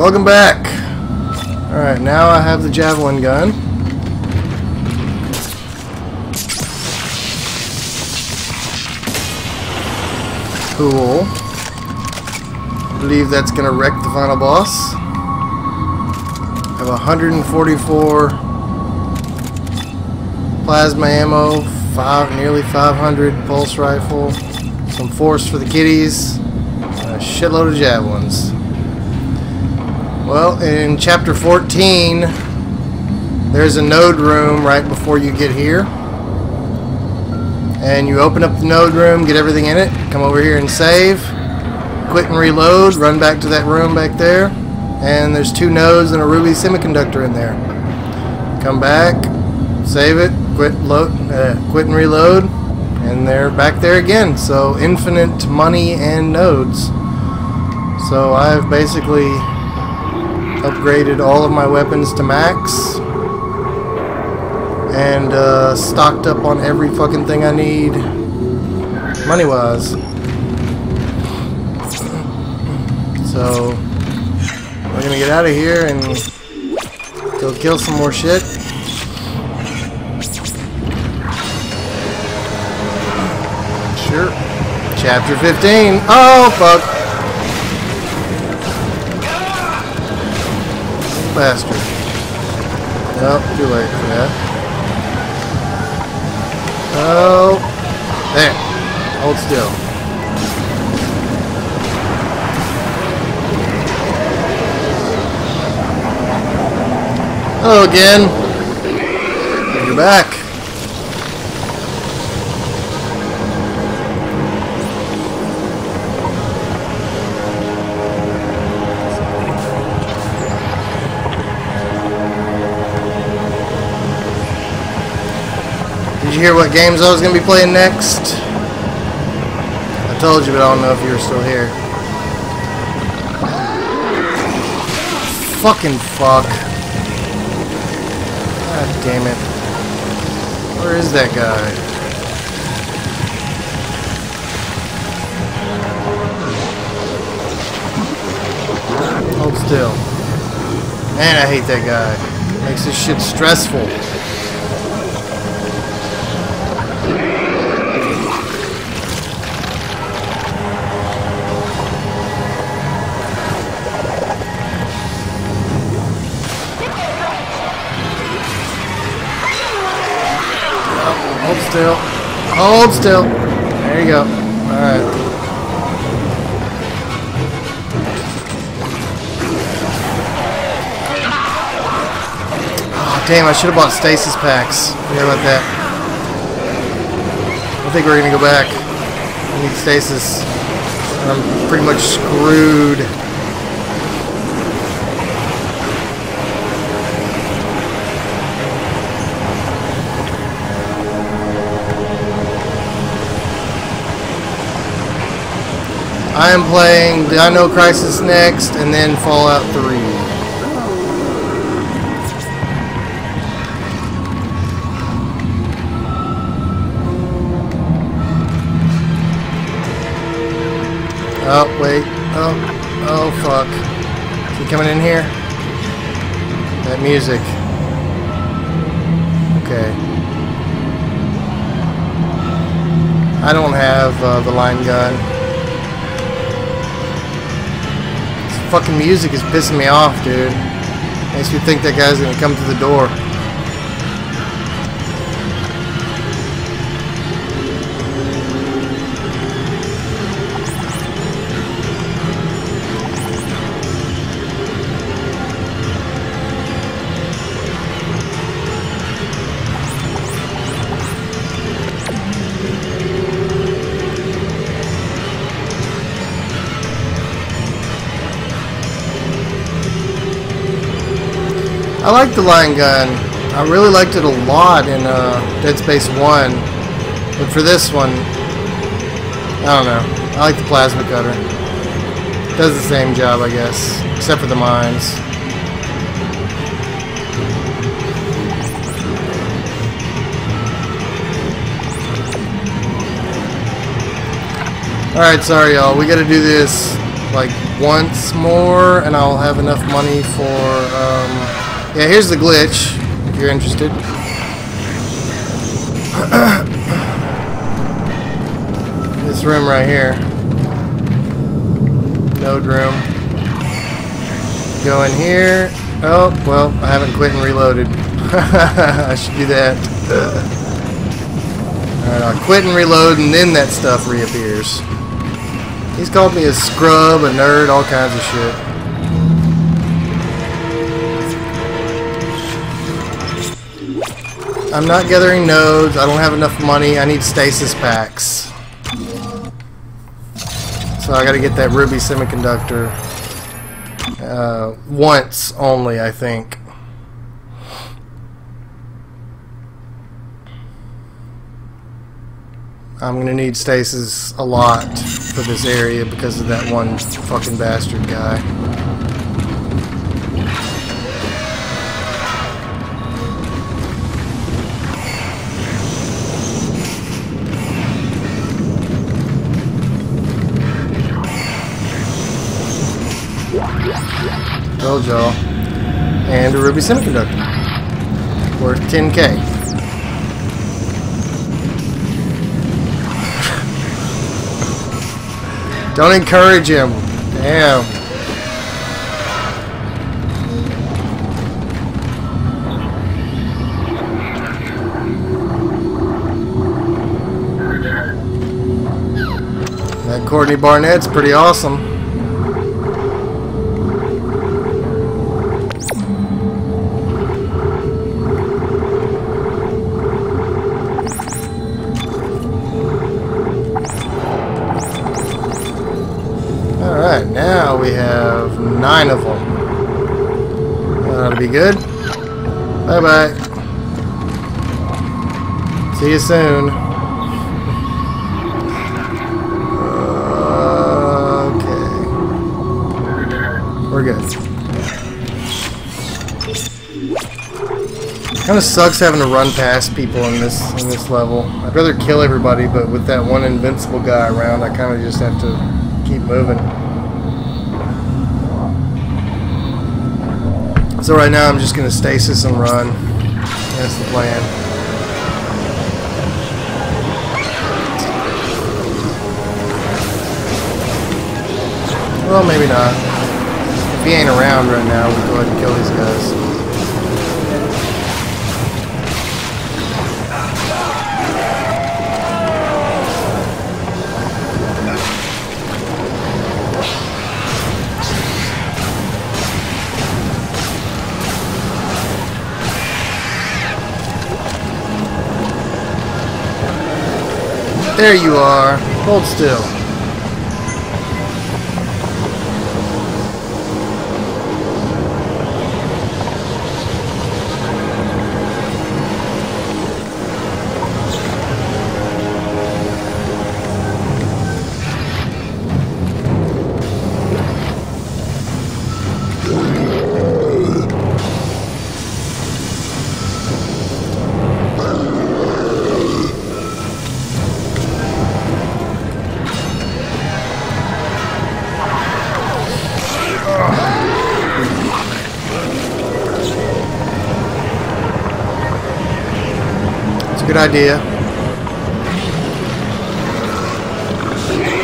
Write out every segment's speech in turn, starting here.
Welcome back. Alright, now I have the javelin gun. Cool. I believe that's gonna wreck the final boss. I have 144 plasma ammo, nearly 500 pulse rifle, some force for the kitties, and a shitload of javelins. Well, in chapter 14 there's a node room right before you get here, and you open up the node room, get everything in it, come over here and save, quit and reload, run back to that room back there, and there's two nodes and a ruby semiconductor in there. Come back, save it, quit and reload, and they're back there again. So infinite money and nodes. So I've basically upgraded all of my weapons to max and stocked up on every fucking thing I need money wise. So we're gonna get out of here and go kill some more shit. Sure. Chapter 15. Oh fuck. Bastard. Nope, too late for that. Oh. There. Hold still. Hello again. You're back. Hear what games I was going to be playing next. I told you, but I don't know if you were still here. Fucking fuck. God damn it. Where is that guy? Hold still. Man, I hate that guy. Makes this shit stressful. Still. Hold still. There you go. Alright. Oh, damn, I should have bought stasis packs. Forget about that. I think we're gonna go back. I need stasis. I'm pretty much screwed. I am playing Dino Crisis next, and then Fallout 3. Oh, wait. Oh. Oh, fuck. Is he coming in here? That music. Okay. I don't have the line gun. Fucking music is pissing me off, dude. Makes you think that guy's gonna come through the door. I like the line gun. I really liked it a lot in Dead Space 1, but for this one, I don't know. I like the plasma cutter. It does the same job, I guess, except for the mines. Alright, sorry y'all. We gotta do this like once more, and I'll have enough money for yeah, here's the glitch if you're interested. This room right here, node room, go in here. Oh well, I haven't quit and reloaded. I should do that. Alright, I'll quit and reload, and then that stuff reappears. He's called me a scrub, a nerd, all kinds of shit. I'm not gathering nodes. I don't have enough money. I need stasis packs. So I gotta get that ruby semiconductor. Once only, I think. I'm gonna need stasis a lot for this area because of that one fucking bastard guy. Told y'all. And a ruby semiconductor. Worth 10K. Don't encourage him. Damn. That Courtney Barnett's pretty awesome. We have 9 of them. That'll be good. Bye bye. See you soon. Okay. We're good. Kind of sucks having to run past people in this level. I'd rather kill everybody, but with that one invincible guy around, I kind of just have to keep moving. So right now I'm just going to stasis and run. That's the plan. Well, maybe not. If he ain't around right now, we'll go ahead and kill these guys. There you are. Hold still. Good idea.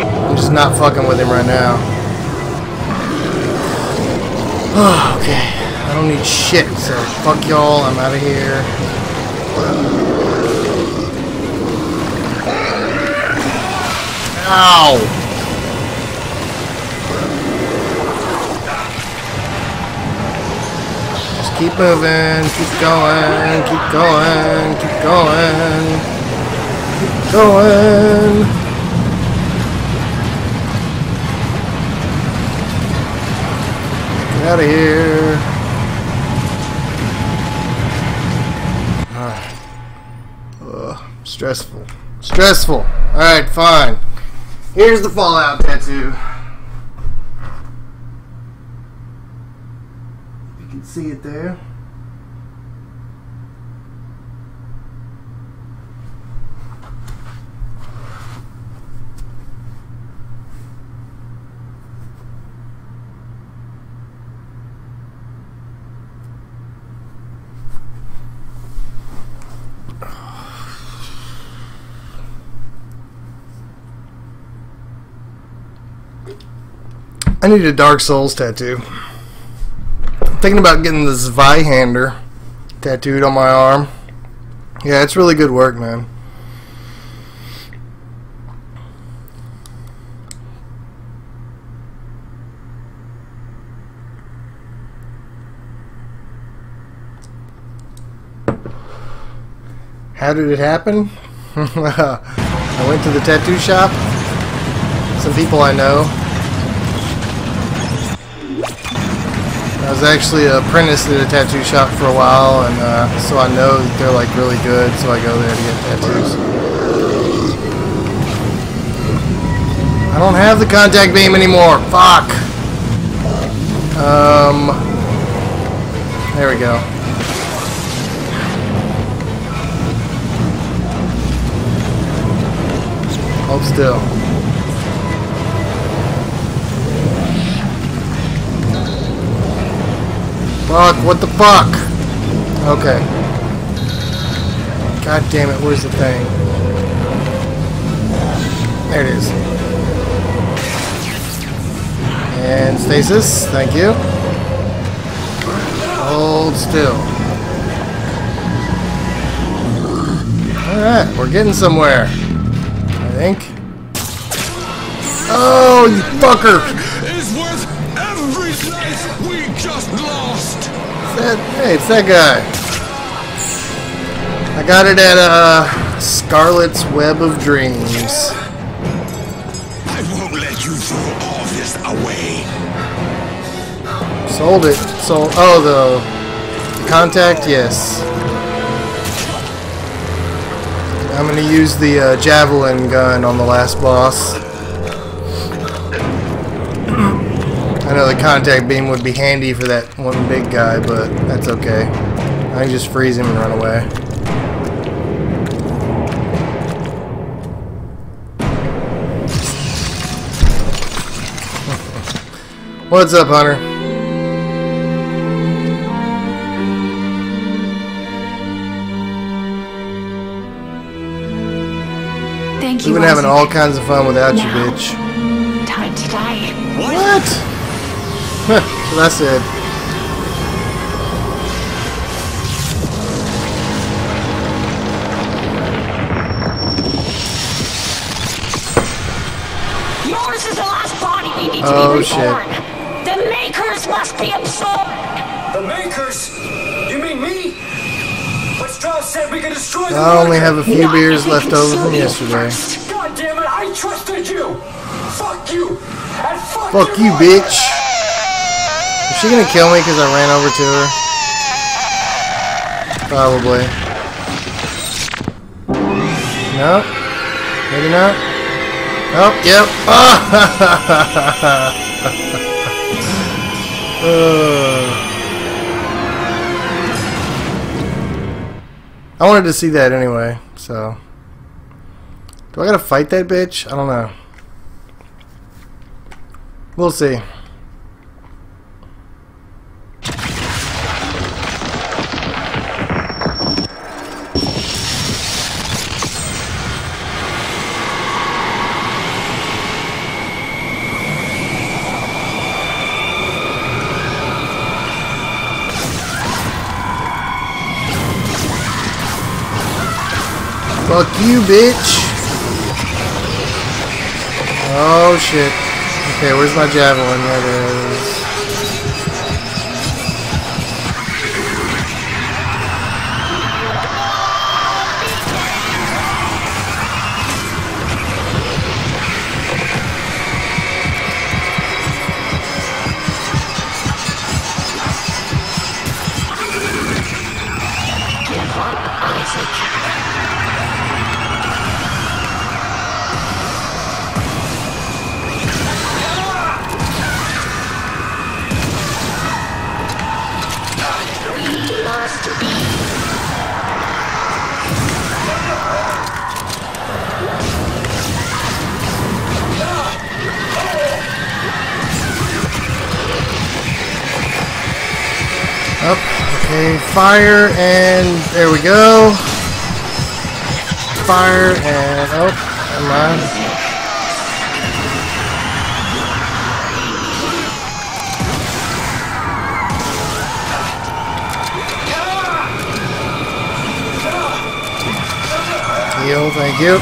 I'm just not fucking with him right now. Oh, okay. I don't need shit, so fuck y'all. I'm out of here. Ow! Keep moving, keep going, keep going, keep going, keep going. Get out of here. Alright. Ugh, stressful. Stressful. Alright, fine. Here's the Fallout tattoo. See it there. I need a Dark Souls tattoo. I'm thinking about getting the Zweihander tattooed on my arm. Yeah, it's really good work, man. How did it happen? I went to the tattoo shop. Some people I know. I was actually an apprentice at a tattoo shop for a while, and so I know that they're like really good, so I go there to get tattoos. I don't have the contact beam anymore. Fuck. There we go. Hold still. Fuck, what the fuck? Okay. God damn it, where's the thing? There it is. And stasis, thank you. Hold still. Alright, we're getting somewhere. I think. Oh, you fucker! It's worth every slice we just lost. Hey, it's that guy. I got it at Scarlet's Web of Dreams. I won't let you throw all this away. Sold it. Sold. Oh, the contact. Yes. I'm going to use the javelin gun on the last boss. I know the contact beam would be handy for that one big guy, but that's okay. I can just freeze him and run away. What's up, Hunter? We've been having all kinds of fun without you, bitch. Time to die. What? Well, that's it. Yours is the last body we need to be reborn. Shit. The Makers must be absorbed. The Makers? You mean me? But Strauss said we could destroy the I only have a few beers left over from yesterday. God damn it, I trusted you! Fuck you! And fuck you, bitch! Is she gonna kill me because I ran over to her? Probably. No? Maybe not? Oh, yep. I wanted to see that anyway, so... Do I gotta fight that bitch? I don't know. We'll see. Fuck you, bitch! Oh shit. Okay, where's my javelin? There it is. Up, okay, fire, and there we go. Fire, and oh, never mind. thank you.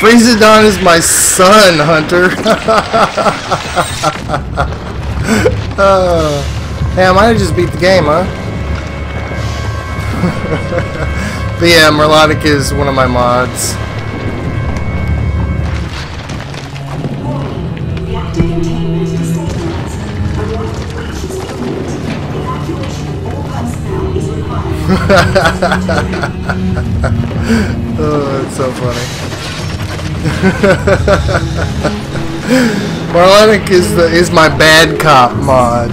Freezing Dawn is my son, Hunter. Hey, I might have just beat the game, huh? But yeah, Merlotic is one of my mods. Oh, that's so funny. Marlonic is my bad cop mod.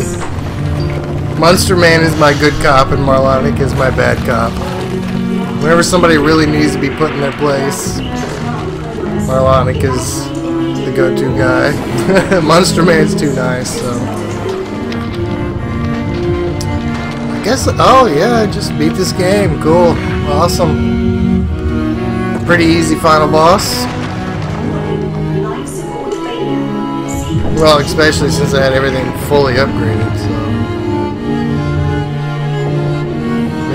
Monster Man is my good cop, and Marlonic is my bad cop. Whenever somebody really needs to be put in their place, Marlonic is the go-to guy. Monster Man's too nice, so. Guess, oh yeah, I just beat this game. Cool. Awesome. Pretty easy final boss. Well, especially since I had everything fully upgraded, so.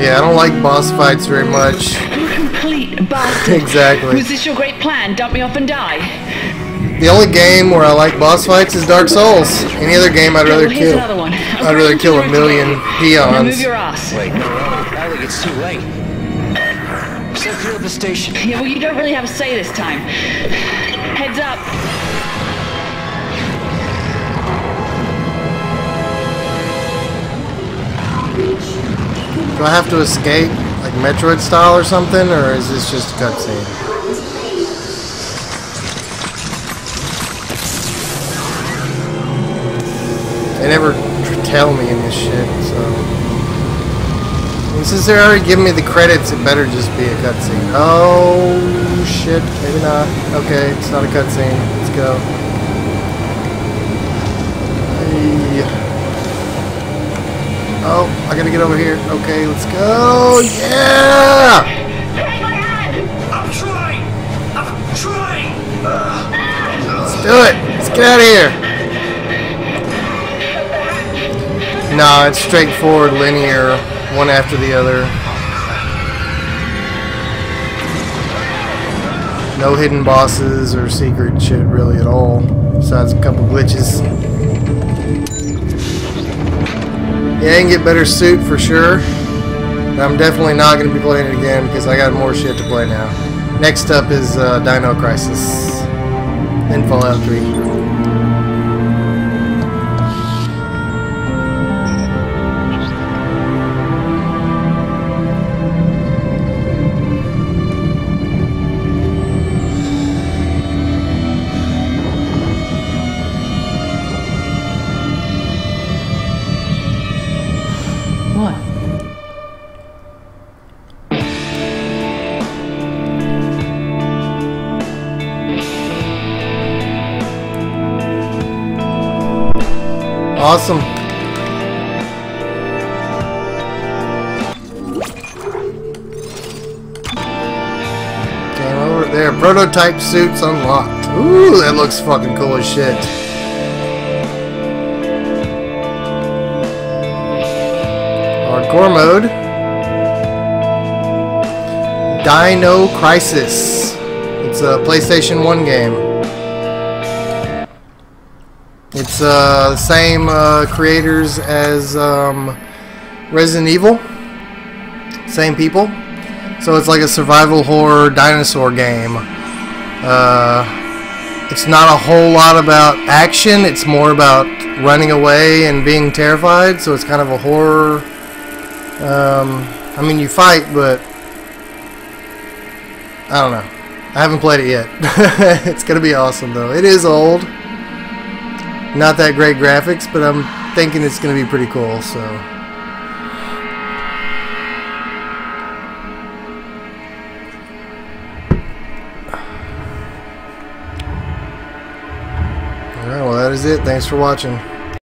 Yeah, I don't like boss fights very much. You complete bastard. Exactly. Was this your great plan? Dump me off and die. The only game where I like boss fights is Dark Souls. Any other game I'd rather kill. I'd rather kill a million peons. Move your ass. Wait, no, I think it's too late. So clear the station. Yeah, well, you don't really have a say this time. Heads up. Do I have to escape, like Metroid style or something, or is this just a cutscene? They never tell me in this shit, so. And since they're already giving me the credits, it better just be a cutscene. Oh, shit, maybe not. Okay, it's not a cutscene. Let's go. Hey. Oh, I gotta get over here. Okay, let's go. Yeah! Take my hand! I'm trying! I'm trying! Let's do it! Let's get out of here! Nah, it's straightforward, linear, one after the other. No hidden bosses or secret shit really at all, besides a couple glitches. Yeah, I can get better suit for sure. I'm definitely not going to be playing it again because I got more shit to play now. Next up is Dino Crisis and Fallout 3. Awesome. Game over there. Prototype suits unlocked. Ooh, that looks fucking cool as shit. Hardcore mode. Dino Crisis. It's a PlayStation 1 game. It's the same creators as Resident Evil, same people, so it's like a survival horror dinosaur game. It's not a whole lot about action, it's more about running away and being terrified, so it's kind of a horror. I mean, you fight, but I don't know. I haven't played it yet. It's gonna be awesome though. It is old, not that great graphics, but I'm thinking it's gonna be pretty cool, so. Alright, well that is it. Thanks for watching.